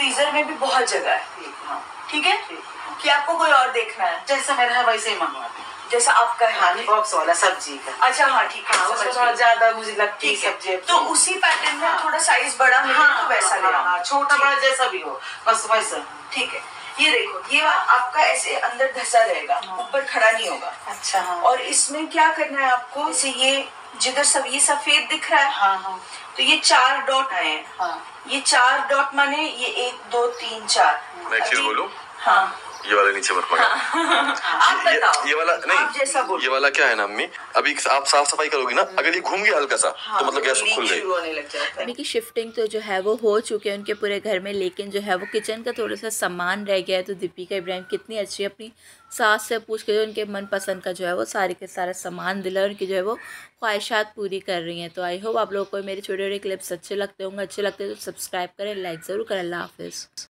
Freezer में भी बहुत जगह है, ठीक है, कि आपको कोई और देखना है, जैसा मेरा है वैसे ही मंगवाते हैं, जैसा आपका है बॉक्स वाला सब्जी का। अच्छा हाँ ठीक है, उसमें थोड़ा ज्यादा मुझे लगती है सब्जी, तो उसी पैटर्न में थोड़ा साइज बड़ा मिले तो वैसा लेना, छोटा बड़ा जैसा भी हो बस वैसा, ठीक है। ये देखो, ये आपका ऐसे अंदर धंसा रहेगा, ऊपर खड़ा नहीं होगा। अच्छा हाँ। और इसमें क्या करना है आपको, जैसे ये जिधर सब ये सफेद दिख रहा है, हाँ हाँ, तो ये चार डॉट आए हैं, हाँ, ये चार डॉट माने ये 1 2 3 4। मैं क्या बोलूं? हाँ, ये वाला नीचे मत मत, आप बताओ ये वाला नहीं, ये वाला क्या है ना मम्मी, अभी आप साफ सफाई करोगी ना, अगर ये घूम गया हल्का सा तो मतलब गैस खुल जाएगी। मम्मी की शिफ्टिंग तो जो है वो हो चुकी है उनके पूरे घर में, लेकिन जो है वो किचन का थोड़ा सा सामान रह गया है। तो दीपिका इब्राहिम कितनी अच्छी अपनी सास से पूछ के उनके मनपसंद का जो है वो सारे के सारा सामान दिला, उनकी जो है वो ख्वाहिशात पूरी कर रही हैं। तो आई होप आप लोगों को मेरे छोटे छोटे क्लिप्स अच्छे लगते होंगे, अच्छे लगते हैं तो सब्सक्राइब करें, लाइक ज़रूर करें। अल्लाह हाफिज़।